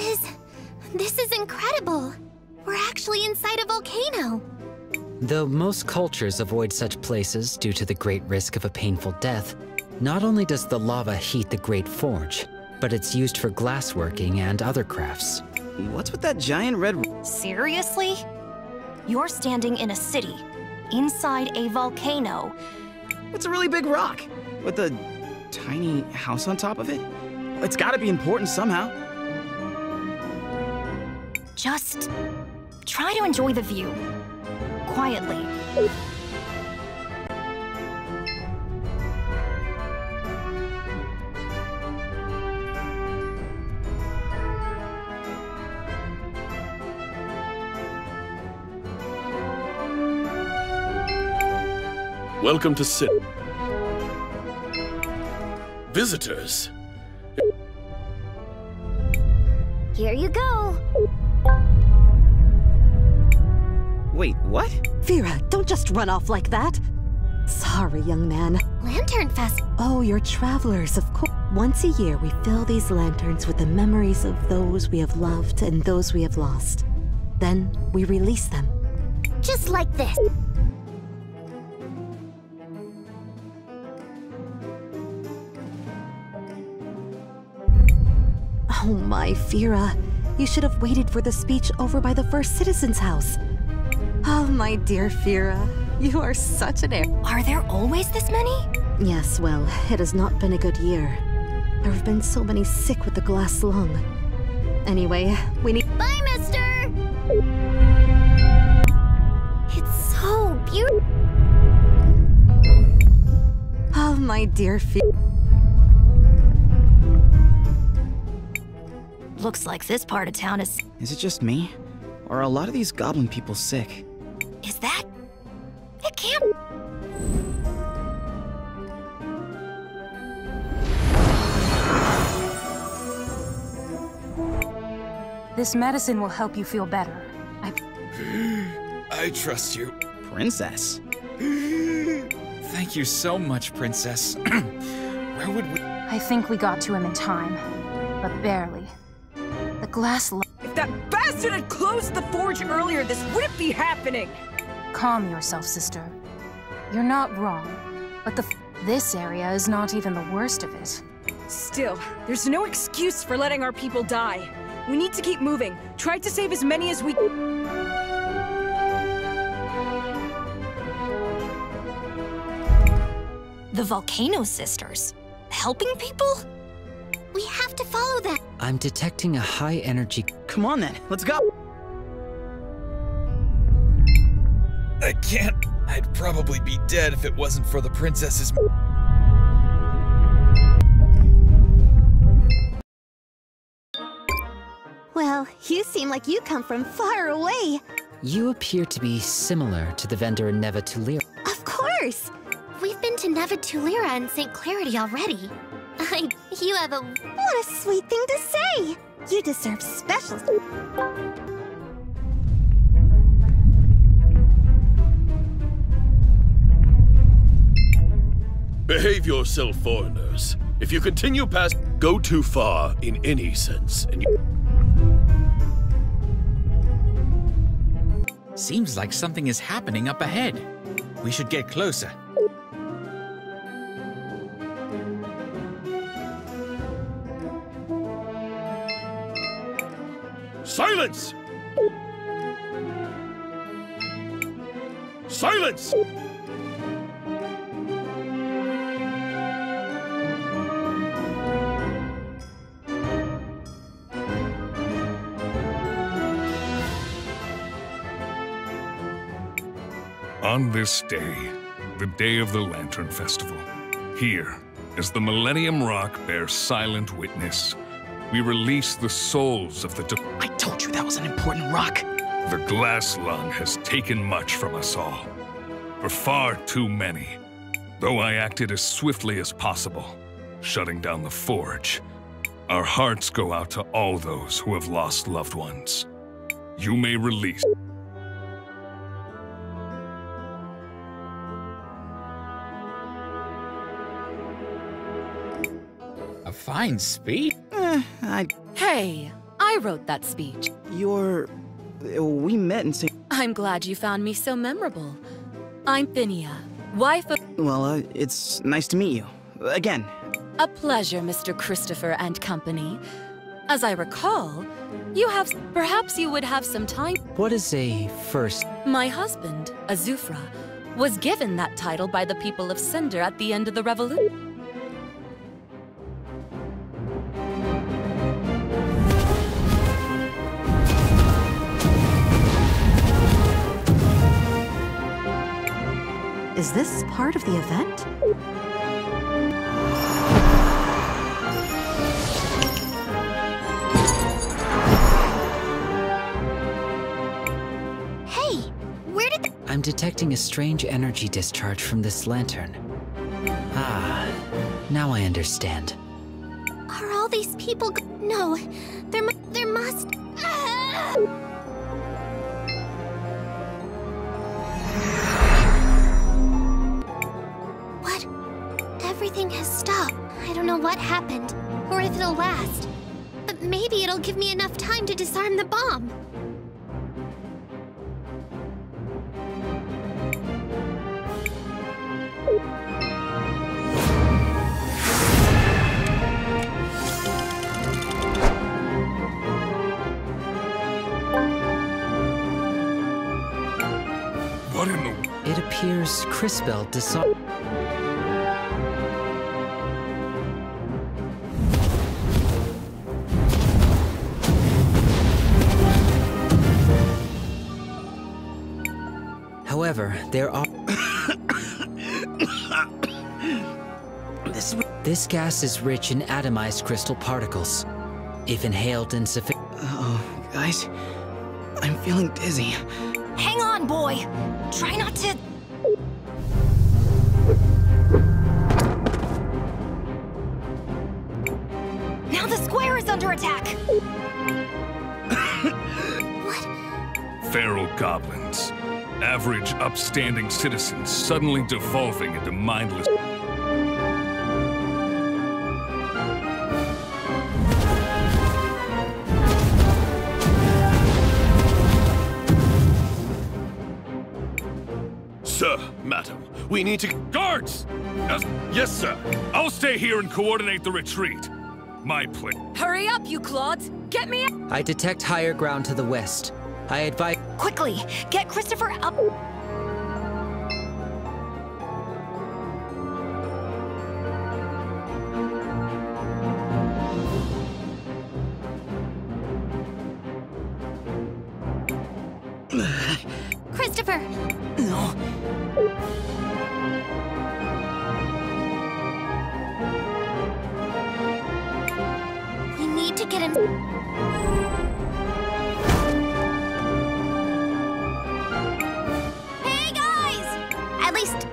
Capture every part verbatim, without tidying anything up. is... this is incredible. We're actually inside a volcano. Though most cultures avoid such places due to the great risk of a painful death, not only does the lava heat the Great Forge, but it's used for glassworking and other crafts. What's with that giant red... Seriously? You're standing in a city, inside a volcano. It's a really big rock, with a tiny house on top of it. It's gotta be important somehow. Just try to enjoy the view. Quietly. Welcome to Cid. Visitors. Here you go. Wait, what? Fira, don't just run off like that. Sorry, young man. Lantern Fest. Oh, you're travelers, of course. Once a year, we fill these lanterns with the memories of those we have loved and those we have lost. Then we release them. Just like this. Oh my, Fira. You should have waited for the speech over by the first citizen's house. Oh my dear Fira, you are such an heir. Are there always this many? Yes, well, it has not been a good year. There have been so many sick with the glass lung. Anyway, we need- Bye, mister! It's so beautiful. Oh my dear Fira. Looks like this part of town is... Is it just me? Or are a lot of these goblin people sick? Is that... It can't... This medicine will help you feel better. I... I trust you. Princess. Thank you so much, Princess. Where would we... I think we got to him in time, but barely. The glass lung. If that bastard had closed the forge earlier, this wouldn't be happening! Calm yourself, sister. You're not wrong, but the f this area is not even the worst of it. Still, there's no excuse for letting our people die. We need to keep moving. Try to save as many as we can. The Volcano Sisters. Helping people? We have to follow them. I'm detecting a high energy. Come on then, let's go. I can't. I'd probably be dead if it wasn't for the princess's. Well, you seem like you come from far away. You appear to be similar to the vendor in Neva Tulira. Of course! We've been to Neva Tulira and Saint Clarity already. I, you have a... What a sweet thing to say! You deserve special... Behave yourself, foreigners. If you continue past... Go too far in any sense, and you... Seems like something is happening up ahead. We should get closer. Silence! Silence! On this day, the day of the Lantern Festival, here, as the Millennium Rock bears silent witness, we release the souls of the de- I told you that was an important rock. The glass lung has taken much from us all. For far too many. Though I acted as swiftly as possible, shutting down the forge, our hearts go out to all those who have lost loved ones. You may release. A fine speech. Uh, I... Hey, I I wrote that speech. You're... we met in Saint I'm glad you found me so memorable. I'm Finia, wife of... Well, uh, it's nice to meet you. Again. A pleasure, Mister Christopher and company. As I recall, you have... Perhaps you would have some time... What is a first... My husband, Azufra, was given that title by the people of Cinder at the end of the revolution. Is this part of the event? Hey, where did the- I'm detecting a strange energy discharge from this lantern. Ah, now I understand. Are all these people g- No, there mu- there must- ah! Everything has stopped. I don't know what happened, or if it'll last. But maybe it'll give me enough time to disarm the bomb. What in the... It appears Crisbell disarmed... However, there are... this... this gas is rich in atomized crystal particles. If inhaled insufficient... Uh-oh, guys. I'm feeling dizzy. Hang on, boy! Try not to... Now the square is under attack! What? Feral goblins. Average, upstanding citizens suddenly devolving into mindless... Sir, madam, we need to... Guards! Yes, yes, sir. I'll stay here and coordinate the retreat. My plan. Hurry up, you clods! Get me out! I detect higher ground to the west. I advise... Quickly! Get Christopher up! Christopher! No. We need to get him...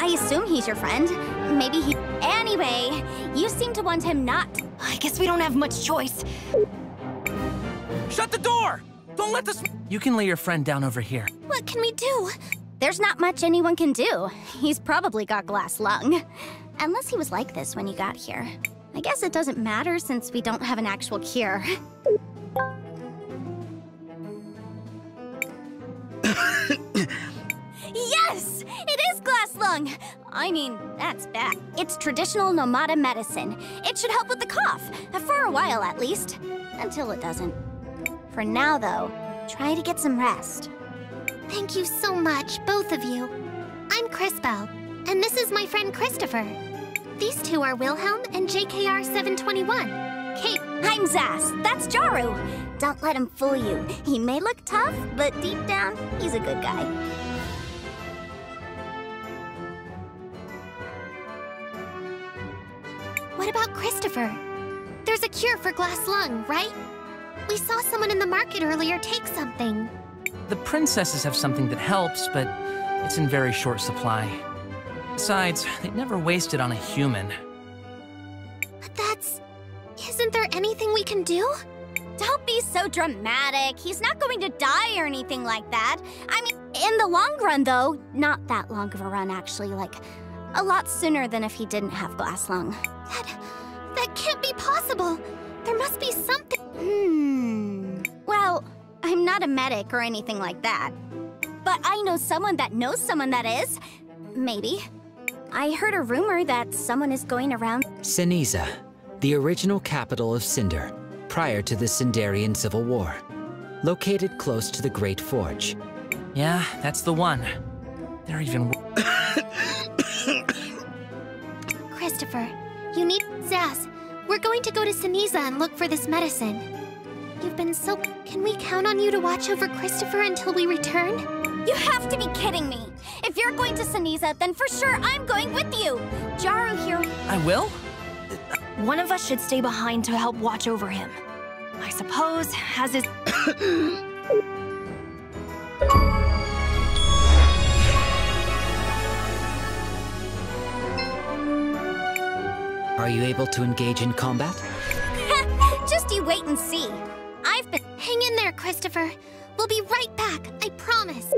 I assume he's your friend. Maybe he... Anyway, you seem to want him not. I guess we don't have much choice. Shut the door! Don't let this... You can lay your friend down over here. What can we do? There's not much anyone can do. He's probably got glass lung. Unless he was like this when you got here. I guess it doesn't matter since we don't have an actual cure. Yes! It is glass lung! I mean, that's bad. It's traditional nomada medicine. It should help with the cough, for a while at least. Until it doesn't. For now, though, try to get some rest. Thank you so much, both of you. I'm Crisbell, and this is my friend Christopher. These two are Wilhelm and J K R seven twenty-one. Kate, I'm Zaz. That's Jaru. Don't let him fool you. He may look tough, but deep down, he's a good guy. What about Christopher? There's a cure for glass lung, right? We saw someone in the market earlier take something. The princesses have something that helps, but it's in very short supply. Besides, they'd never waste it on a human. But that's... Isn't there anything we can do? Don't be so dramatic. He's not going to die or anything like that. I mean, in the long run, though, not that long of a run, actually, like... a lot sooner than if he didn't have glass lung. That... that can't be possible! There must be something... Hmm... Well, I'm not a medic or anything like that. But I know someone that knows someone that is. Maybe. I heard a rumor that someone is going around... Ceniza, the original capital of Cinder, prior to the Cinderian Civil War. Located close to the Great Forge. Yeah, that's the one. They're even... Christopher, you need... Zaz, we're going to go to Ceniza and look for this medicine. You've been so... Can we count on you to watch over Christopher until we return? You have to be kidding me! If you're going to Ceniza, then for sure I'm going with you! Jaru here... I will? One of us should stay behind to help watch over him. I suppose, as is... Are you able to engage in combat? Just you wait and see. I've been... Hang in there, Christopher. We'll be right back, I promise.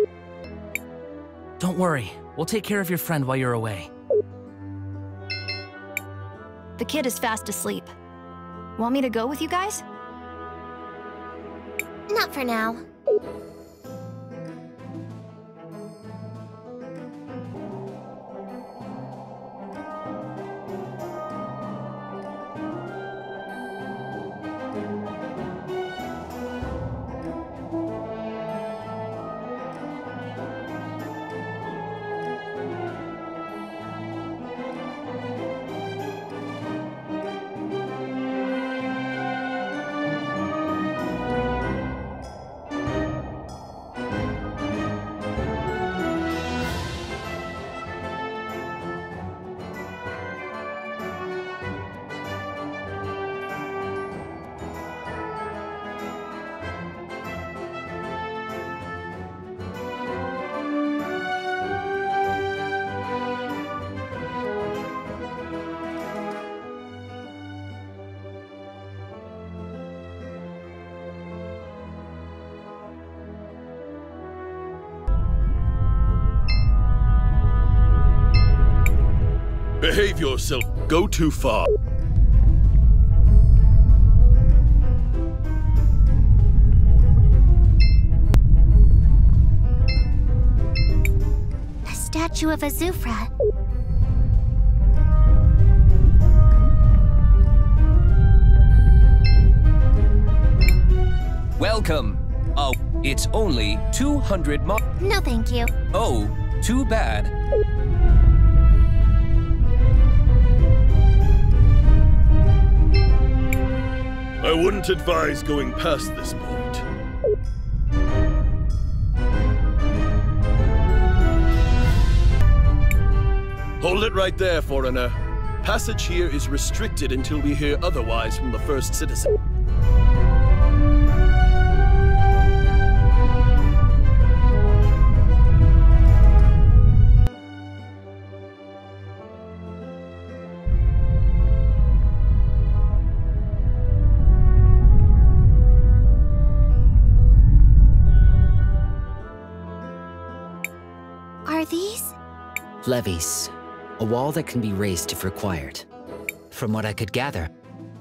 Don't worry. We'll take care of your friend while you're away. The kid is fast asleep. Want me to go with you guys? Not for now. Behave yourself. Go too far. A statue of Azufra. Welcome. Oh, it's only two hundred mo- No, thank you. Oh, too bad. I wouldn't advise going past this point. Hold it right there, foreigner. Passage here is restricted until we hear otherwise from the first citizen. Levees, a wall that can be raised if required. From what I could gather,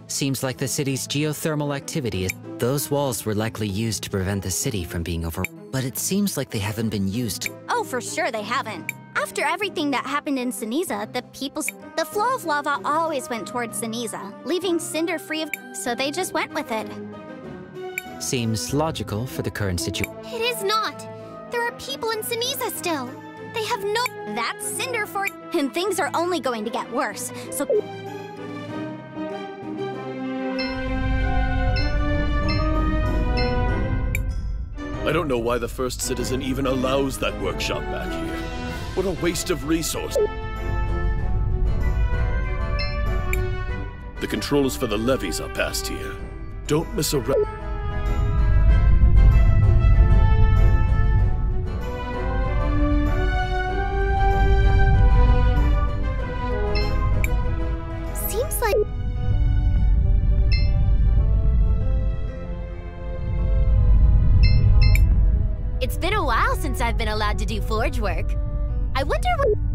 seems like the city's geothermal activity is... Those walls were likely used to prevent the city from being over... But it seems like they haven't been used... Oh, for sure they haven't. After everything that happened in Ceniza, the people's... The flow of lava always went towards Ceniza, leaving Cinder free of... So they just went with it. Seems logical for the current situation. It is not! There are people in Ceniza still! They have no... That's Cinderfort, and things are only going to get worse, so... I don't know why the first citizen even allows that workshop back here. What a waste of resource. The controls for the levees are past here. Don't miss a... It's been a while since I've been allowed to do forge work. I wonder what...